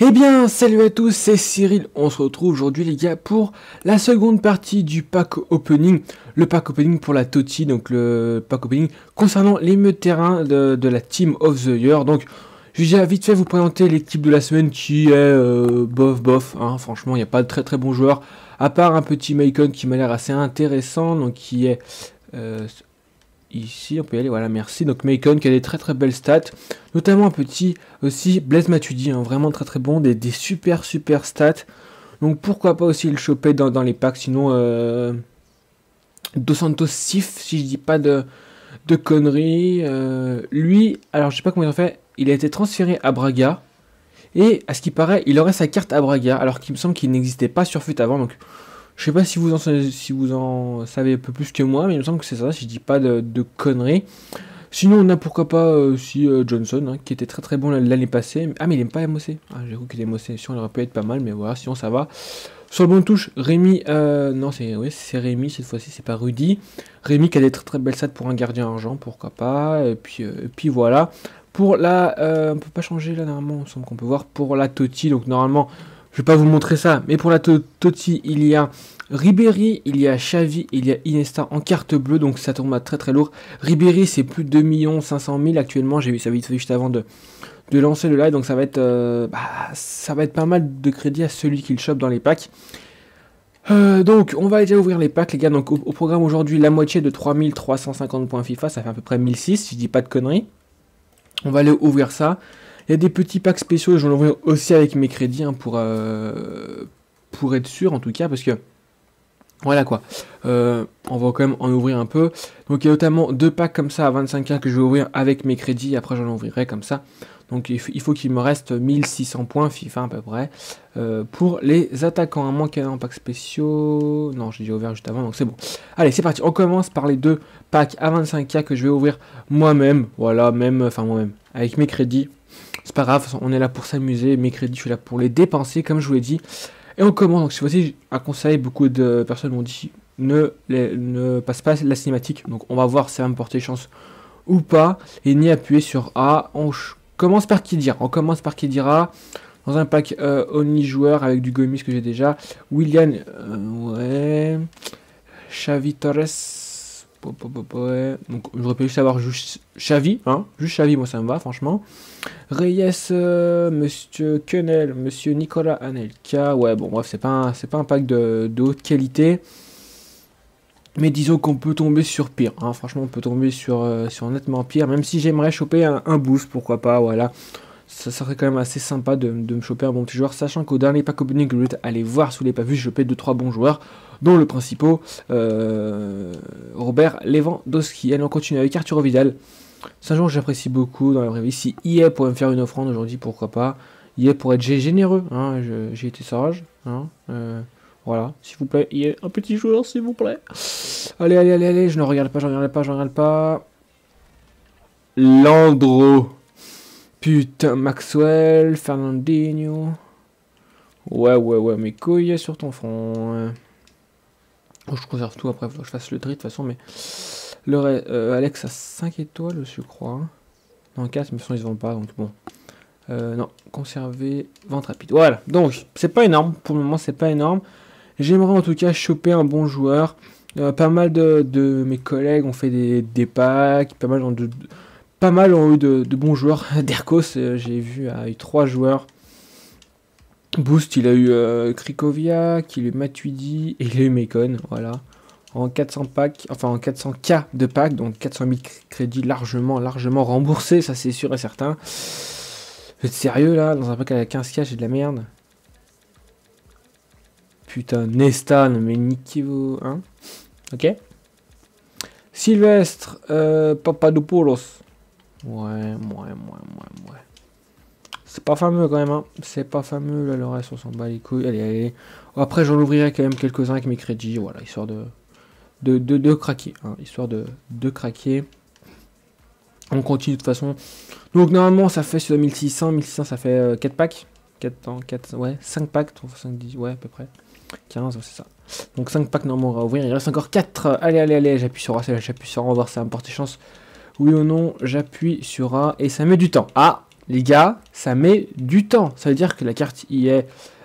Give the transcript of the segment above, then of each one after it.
Eh bien, salut à tous, c'est Cyril, on se retrouve aujourd'hui les gars pour la seconde partie du pack opening, le pack opening pour la TOTY, donc le pack opening concernant les milieux de terrain de la Team of the Year. Donc, je vais vite fait vous présenter l'équipe de la semaine qui est bof, hein, franchement il n'y a pas de très bon joueur, à part un petit Maicon qui m'a l'air assez intéressant, donc qui est ici, on peut y aller, voilà, merci. Donc Maicon qui a des très belles stats, notamment un petit aussi Blaise Matudi, hein, vraiment très bon, des super stats. Donc pourquoi pas aussi le choper dans les packs, sinon Dos Santos Sif, si je dis pas de conneries. Lui, alors je sais pas comment il en fait, il a été transféré à Braga, et à ce qui paraît, il aurait sa carte à Braga, alors qu'il me semble qu'il n'existait pas sur FUT avant, donc... Je sais pas si vous en savez un peu plus que moi, mais il me semble que c'est ça, si je dis pas de conneries. Sinon, on a pourquoi pas aussi Johnson, hein, qui était très bon l'année passée. Ah, mais il aime pas MOC. Ah, j'ai cru qu'il aime MOC. Si on aurait pu être pas mal, mais voilà, sinon ça va. Sur le bon de touche, Rémi, non, c'est oui, Rémi cette fois-ci, c'est pas Rudy. Rémi qui a des très belles stats pour un gardien argent, pourquoi pas. Et puis voilà. Pour la. On peut pas changer là, normalement, il semble qu'on peut voir. Pour la TOTY, donc normalement. Je vais pas vous montrer ça, mais pour la TOTY, il y a Ribéry, il y a Xavi, il y a Nestan en carte bleue, donc ça tombe à très lourd. Ribéry, c'est plus de 2 500 000 actuellement, j'ai vu ça vite fait juste avant de lancer le live, donc ça va être pas mal de crédit à celui qui le chope dans les packs. Donc on va déjà ouvrir les packs les gars, donc au programme aujourd'hui la moitié de 3350 points FIFA, ça fait à peu près 1006 si je dis pas de conneries. On va aller ouvrir ça. Il y a des petits packs spéciaux, je vais l'ouvrir aussi avec mes crédits hein, pour être sûr en tout cas, parce que voilà quoi, on va quand même en ouvrir un peu. Donc il y a notamment 2 packs comme ça à 25K que je vais ouvrir avec mes crédits, après j'en ouvrirai comme ça. Donc il faut qu'il me reste 1600 points FIFA à peu près pour les attaquants, à moins qu'il y ait un pack spéciaux. Non, j'ai déjà ouvert juste avant, donc c'est bon. Allez, c'est parti, on commence par les 2 packs à 25K que je vais ouvrir moi-même, voilà, moi-même, avec mes crédits. C'est pas grave, on est là pour s'amuser, mes crédits, je suis là pour les dépenser, comme je vous l'ai dit. Et on commence, donc cette fois-ci, un conseil, beaucoup de personnes m'ont dit, ne passe pas la cinématique. Donc on va voir si ça va me porter chance ou pas, et ni appuyer sur A. On commence par Khedira, dans un pack Only Joueur avec du Gomis que j'ai déjà. William, ouais, Xavi Torres, ouais. Donc j'aurais pu juste avoir juste Xavi, hein, juste Xavi, moi ça me va franchement. Reyes, Monsieur Quenel, Monsieur Nicolas Anelka, ouais bon bref c'est pas un pack de haute qualité, mais disons qu'on peut tomber sur pire, hein, franchement on peut tomber sur nettement pire, même si j'aimerais choper un boost, pourquoi pas, voilà, ça serait quand même assez sympa de me choper un bon petit joueur, sachant qu'au dernier pack opening, je vais aller voir sous les pas vus, je paie 2-3 bons joueurs, dont le principal, Robert Lewandowski. Allez, on continue avec Arthur Vidal. C'est un joueur que j'apprécie beaucoup dans la vraie vie. Si EA pourrait me faire une offrande aujourd'hui, pourquoi pas. EA pourrait être généreux. Hein, j'ai été sage. Hein, voilà, s'il vous plaît. EA, un petit joueur, s'il vous plaît. Allez, allez. Je ne regarde pas, je ne regarde pas. Landreau. Putain, Maxwell, Fernandinho. Ouais, mes couilles sur ton front. Je conserve tout après, faut que je fasse le tri de toute façon, mais... Alex a 5 étoiles, je crois. Non, 4, mais sinon ils ne vendent pas, donc bon. Non, conserver, vente rapide. Voilà, donc c'est pas énorme. Pour le moment, c'est pas énorme. J'aimerais en tout cas choper un bon joueur. Pas mal de mes collègues ont fait des packs. Pas mal ont eu de bons joueurs. Derkos, j'ai vu, a eu 3 joueurs. Boost, il a eu Krikoviak, il a eu Matuidi, et il a eu Mekon, voilà. En 400K de pack, donc 400 000 crédits largement remboursés, ça c'est sûr et certain. Vous êtes sérieux là, dans un pack à 15K, j'ai de la merde. Putain, Nestan, mais niquez-vous, hein. Ok. Sylvestre, Papadopoulos. Ouais. C'est pas fameux quand même, hein. C'est pas fameux, là, le reste on s'en bat les couilles. Allez. Après j'en ouvrirai quand même quelques-uns avec mes crédits, voilà, histoire de craquer, hein, histoire de craquer. On continue de toute façon. Donc normalement ça fait sur 1600 ça fait 4 packs, 5 packs, 5, 10, ouais à peu près, 15, ouais, c'est ça. Donc 5 packs normalement on va ouvrir, il reste encore 4, allez, j'appuie sur A, on va voir si ça va me porter chance, oui ou non, j'appuie sur A, et ça met du temps, ah, les gars, ça met du temps. Ça veut dire que la carte EA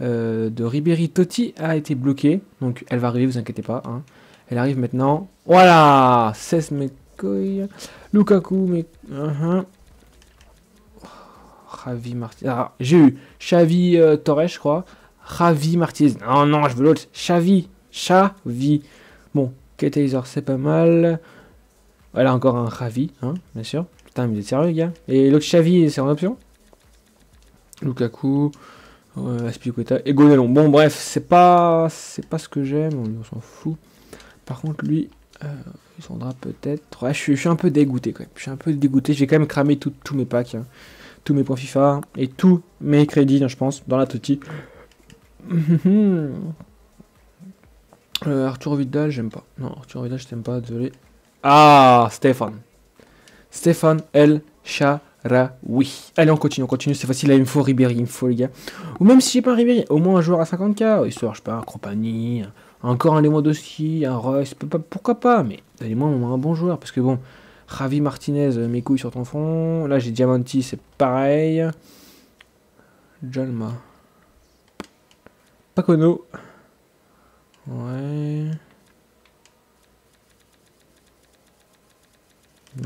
de Ribéry Totti a été bloquée. Donc elle va arriver, vous inquiétez pas. Hein. Elle arrive maintenant. Voilà, 16 mes couilles. Lukaku, mes... Javi Martínez. Ah, j'ai eu Xavi Torres, je crois. Javi Martínez. Non, non, je veux l'autre. Xavi. Xavi. Bon, Catalyseur, c'est pas mal. Voilà, encore un Javi, hein, bien sûr. Putain, mais il est sérieux, les gars. Et l'autre Xavi, c'est en option. Lukaku, Aspicueta et Gonellon. Bon, bref, c'est pas ce que j'aime. On s'en fout. Par contre, lui, il s'en rendra peut-être. Ouais, je suis un peu dégoûté quand même. Je suis un peu dégoûté. J'ai quand même cramé tous mes packs. Hein. Tous mes points FIFA et tous mes crédits, je pense, dans la TOTY. Arthur Vidal, j'aime pas. Non, Arthur Vidal, je t'aime pas, désolé. Ah, Stéphane. Stéphane El Sharawi. Allez, on continue, c'est facile, là, il me faut Ribéry, il me faut, les gars. Ou même si j'ai pas un Ribéry, au moins un joueur à 50K. Histoire, je sais pas, un Cropani, encore un Lewandowski, un Royce, pourquoi pas, mais donnez-moi un bon joueur, parce que bon... Javi Martínez, mes couilles sur ton front. Là, j'ai Diamanti, c'est pareil. Jalma. Pacono. Ouais.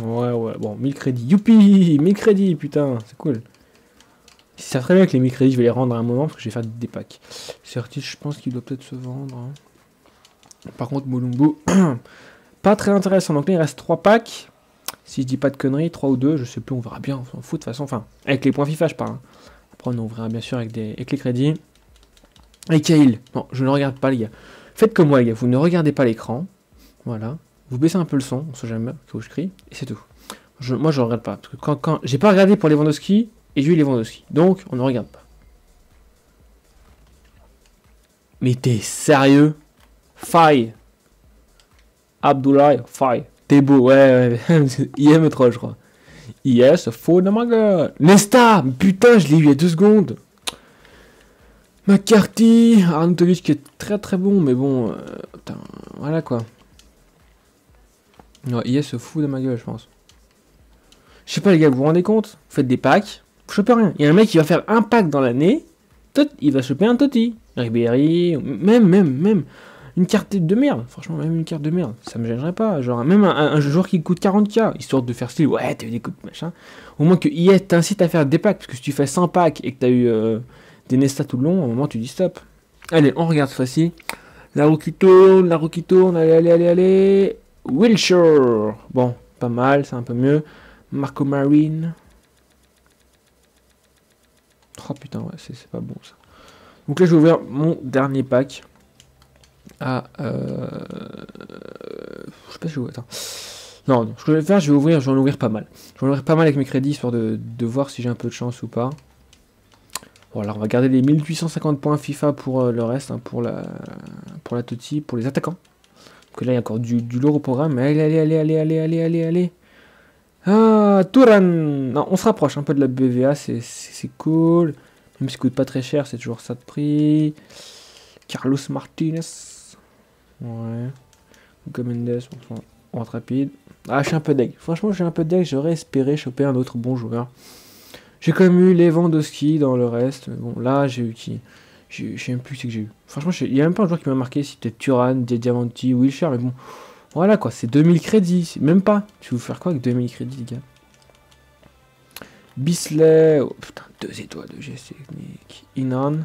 Ouais. Bon, 1000 crédits. Youpi, 1000 crédits, putain, c'est cool. Ça serait bien que les 1000 crédits, je vais les rendre à un moment parce que je vais faire des packs. C'est artiste, je pense qu'il doit peut-être se vendre. Hein. Par contre, Molumbo... pas très intéressant, donc là il reste 3 packs, si je dis pas de conneries, 3 ou 2, je sais plus, on verra bien, on s'en fout de toute façon, enfin, avec les points FIFA je parle, hein. Après on ouvrira bien sûr avec les crédits, et Kail, non, je ne regarde pas les gars, faites comme moi les gars, vous ne regardez pas l'écran, voilà, vous baissez un peu le son, on sait jamais que je crie, et c'est tout, moi je ne regarde pas, parce que quand j'ai pas regardé pour Lewandowski, et j'ai eu Lewandowski, donc on ne regarde pas. Mais t'es sérieux? Faille Abdoulaye, Faye, t'es beau, ouais, il est trop, je crois. Yes, faux de ma gueule. Nestan, putain, je l'ai eu il y a 2 secondes. McCarthy, Arnautovic qui est très très bon, mais bon, putain, voilà quoi. Non, il est fou de ma gueule, je pense. Je sais pas, les gars, vous vous rendez compte? Vous faites des packs, vous chopez rien. Il y a un mec qui va faire un pack dans l'année, il va choper un Toty. Ribéry, même. Une carte de merde, franchement, même une carte de merde, ça me gênerait pas. Genre, même un joueur qui coûte 40K, histoire de faire style, ouais, t'as eu des coups de machin. Au moins que EA t'incite à faire des packs, parce que si tu fais 100 packs et que t'as eu des Nesta tout le long, au moment tu dis stop. Allez, on regarde cette fois-ci. La roue qui tourne, allez. Wilshire, bon, pas mal, c'est un peu mieux. Marco Marine. Oh putain, ouais, c'est pas bon ça. Donc là, je vais ouvrir mon dernier pack. Ah, je sais pas si je vais... Attends. Non, ce que je vais faire, je vais en ouvrir pas mal. Je vais en ouvrir pas mal avec mes crédits, histoire de voir si j'ai un peu de chance ou pas. Bon, alors on va garder les 1850 points FIFA pour le reste, hein, pour la TOTY, pour les attaquants. Parce que là, il y a encore du lourd au programme. Allez. Ah, Turan. Non, on se rapproche un peu de la BVA, c'est cool. Même si ça coûte pas très cher, c'est toujours ça de prix. Carlos Martinez. Ouais. Gomis, on rentre rapide. Ah, je suis un peu deg. Franchement, je suis un peu deg. J'aurais espéré choper un autre bon joueur. J'ai quand même eu Lewandowski dans le reste. Bon, là, j'ai eu qui? Je sais même plus ce que j'ai eu. Franchement, il n'y a même pas un joueur qui m'a marqué. Si c'était Turan, Diamanti, Wilshire. Mais bon, voilà quoi. C'est 2000 crédits. Même pas. Je vais vous faire quoi avec 2000 crédits, les gars? Bisley. Oh, putain, 2 étoiles de geste technique. Inan.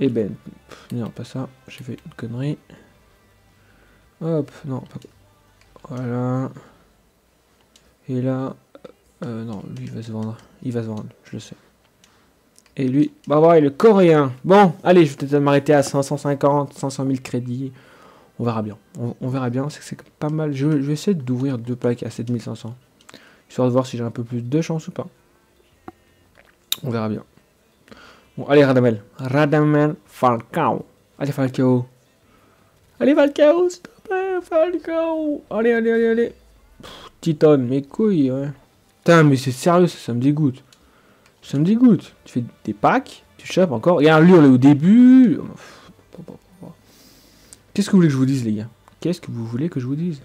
Et ben, non, pas ça, j'ai fait une connerie. Hop, non, pas... Voilà. Et là, non, lui, il va se vendre, je le sais. Et lui, bah ouais, le coréen. Bon, allez, je vais peut-être m'arrêter à 550, 500 000 crédits. On verra bien, on verra bien, c'est pas mal. Je vais essayer d'ouvrir 2 packs à 7500. Histoire de voir si j'ai un peu plus de chance ou pas. On verra bien. Bon, allez, Radamel Falcao. Allez, Falcao, s'il te plaît, Falcao. Allez. Titan, mes couilles, ouais. Putain, mais c'est sérieux, ça me dégoûte. Tu fais des packs, tu chopes encore. Regarde, lui, on est au début. Qu'est-ce que vous voulez que je vous dise, les gars? Qu'est-ce que vous voulez que je vous dise?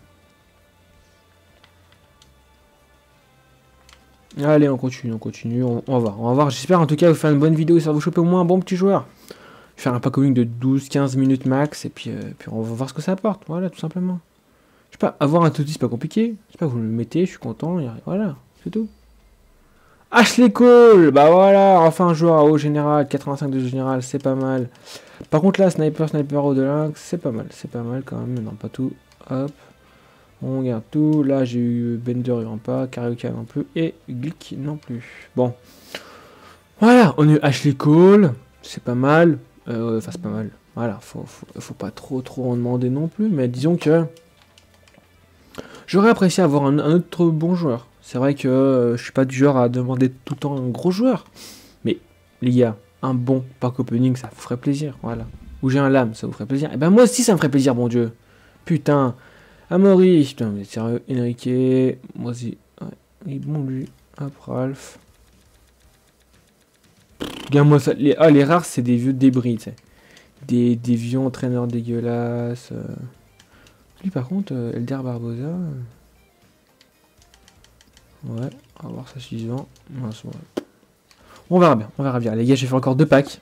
Allez, on continue, on va voir. J'espère en tout cas vous faire une bonne vidéo, ça va vous choper au moins un bon petit joueur. Je vais faire un pack coming de 12-15 minutes max, et puis on va voir ce que ça apporte, voilà, tout simplement. Je sais pas, avoir un TOTY c'est pas compliqué, je sais pas, vous le mettez, je suis content, et voilà, c'est tout. Ashley Cole, bah voilà, enfin un joueur à haut général, 85 de général, c'est pas mal. Par contre là, sniper au de lynx, c'est pas mal quand même, non pas tout, hop. On regarde tout, là j'ai eu Bender il n'y en pas, Carioca non plus, et Glick non plus. Bon, voilà, on a eu Ashley Cole, c'est pas mal, enfin c'est pas mal, voilà, faut pas trop en demander non plus, mais disons que j'aurais apprécié avoir un autre bon joueur. C'est vrai que je suis pas du genre à demander tout le temps un gros joueur, mais les gars, un bon pack opening ça vous ferait plaisir, voilà. Ou j'ai un lame, ça vous ferait plaisir, et ben moi aussi ça me ferait plaisir, bon Dieu, putain. Amaury, putain, mais sérieux, Enrique, moi aussi, ouais, il est bon lui, hop, Ralph. Regarde-moi ça, les rares, c'est des vieux débris, tu sais. Des vieux entraîneurs dégueulasses. Lui, par contre, Elder Barbosa. Ouais, on va voir ça suivant. On verra bien. Les gars, j'ai fait encore deux packs.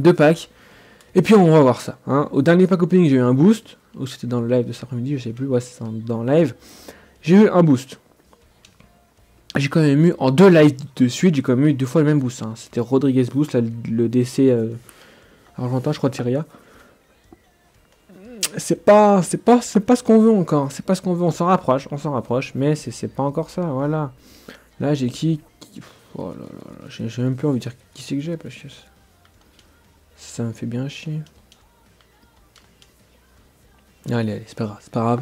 Et puis, on va voir ça, hein. Au dernier pack opening, j'ai eu un boost. Ou c'était dans le live de cet après-midi, je sais plus, ouais c'est dans le live, j'ai eu un boost. J'ai quand même eu, en deux lives de suite, j'ai quand même eu deux fois le même boost, hein. C'était Rodriguez boost, là, le décès argentin, je crois, de Syria. C'est pas ce qu'on veut encore, c'est pas ce qu'on veut, on s'en rapproche, mais c'est pas encore ça, voilà. Là j'ai qui... Oh là là, j'ai même plus envie de dire qui c'est que j'ai, parce que ça me fait bien chier. Allez, c'est pas grave.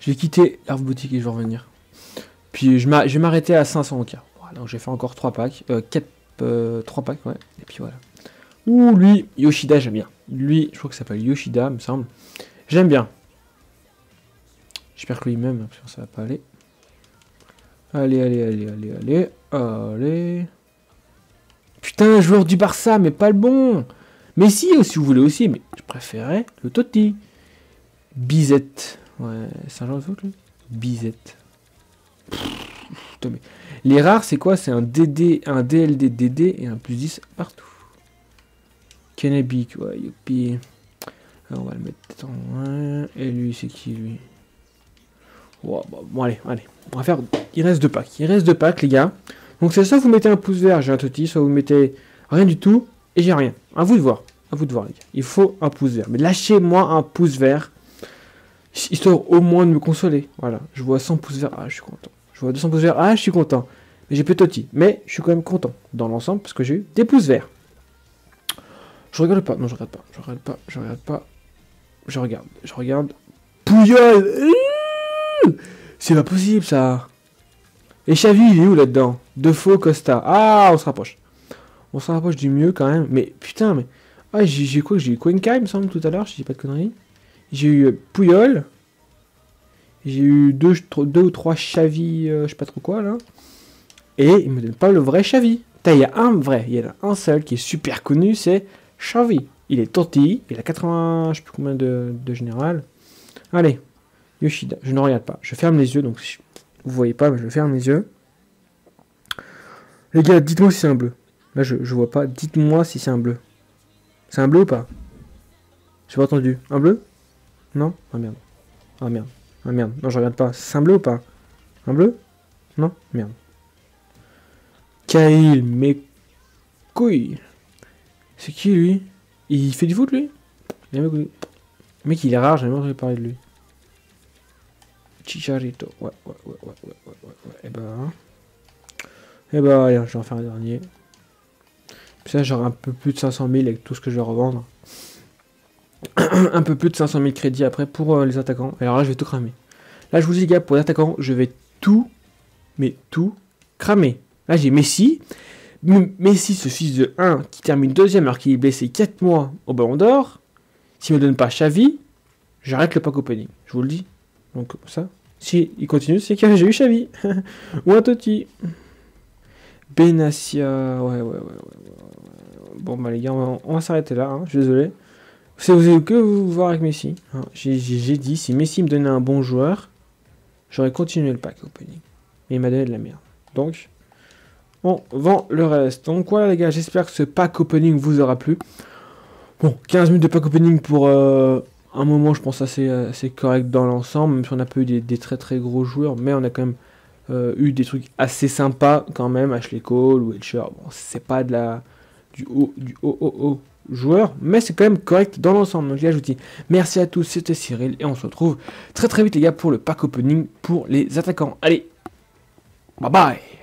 Je vais quitter l'Arf Boutique et je vais revenir. Puis je vais m'arrêter à 500K. Voilà, donc j'ai fait encore 3 packs. 3 packs, ouais. Et puis voilà. Ouh, lui, Yoshida, j'aime bien. Lui, je crois que ça s'appelle Yoshida, me semble. J'aime bien. J'espère que lui-même, parce que ça va pas aller. Allez. Putain, joueur du Barça, mais pas le bon. Mais si vous voulez aussi, mais je préférais le Totti. Bizette, ouais, c'est un genre de foot lui. Bizette. Putain, mais... Les rares, c'est quoi? C'est un DD, un DLD, DD et un +10 partout. Kennebic, ouais, youpi. Alors, on va le mettre en 1. Et lui, c'est qui lui? Wow, bon, allez. On va faire. Il reste deux packs, les gars. Donc, c'est soit vous mettez un pouce vert, j'ai un TOTY, soit vous mettez rien du tout et j'ai rien. À vous de voir, les gars. Il faut un pouce vert. Mais lâchez-moi un pouce vert. Histoire au moins de me consoler, voilà, je vois 100 pouces verts, ah je suis content, je vois 200 pouces verts, ah je suis content, mais j'ai peu de TOTY, mais je suis quand même content, dans l'ensemble, parce que j'ai eu des pouces verts. Je regarde, Puyol, c'est pas possible ça, et Xavi il est où là-dedans, De Faux, Costa, ah on se rapproche du mieux quand même, mais putain, mais, ah j'ai eu Cuenca il me semble tout à l'heure, je dis pas de conneries. J'ai eu Puyol. J'ai eu deux ou trois Xavi, je sais pas trop quoi, là. Et il me donne pas le vrai Xavi. Putain, il y a un vrai, il y en a un seul qui est super connu, c'est Xavi. Il est TOTY, il a 80, je sais plus combien de général. Allez, Yoshida, je ne regarde pas. Je ferme les yeux, donc vous voyez pas, mais je ferme les yeux. Les gars, dites-moi si c'est un bleu. Là, je vois pas, dites-moi si c'est un bleu. C'est un bleu ou pas? J'ai pas entendu. Un bleu? Non? Ah merde. Non, je regarde pas. C'est un bleu ou pas? Un bleu? Non? Merde. Kyle, mes couilles. C'est qui lui? Il fait du foot lui? Le mec, il est rare, j'ai jamais entendu parler de lui. Chicharito. Ouais. Et bah, allez, je vais en faire un dernier. Puis ça, j'aurai un peu plus de 500 000 avec tout ce que je vais revendre. Un peu plus de 500 000 crédits après pour les attaquants. Alors là, je vais tout cramer. Là, je vous dis, les gars, pour les attaquants, je vais tout cramer. Là, j'ai Messi. Messi, ce fils de 1 qui termine deuxième alors qu'il est blessé 4 mois au Ballon d'Or. S'il me donne pas Xavi, j'arrête le pack opening. Je vous le dis. Donc, ça, si il continue, c'est que j'ai eu Xavi. Ou un TOTY. Benassia. Ouais. Bon, bah, les gars, on va s'arrêter là. Hein. Je suis désolé. Si vous avez que vous voir avec Messi, hein, j'ai dit, si Messi me donnait un bon joueur, j'aurais continué le pack opening. Mais il m'a donné de la merde. Donc, on vend le reste. Donc voilà les gars, j'espère que ce pack opening vous aura plu. Bon, 15 minutes de pack opening pour un moment, je pense, assez correct dans l'ensemble. Même si on n'a pas eu des très très gros joueurs, mais on a quand même eu des trucs assez sympas quand même. Ashley Cole, Wilshire, bon, c'est pas de la... du haut joueur, mais c'est quand même correct dans l'ensemble. Donc les gars, je vous dis merci à tous, c'était Cyril et on se retrouve très très vite les gars pour le pack opening pour les attaquants. Allez, bye bye.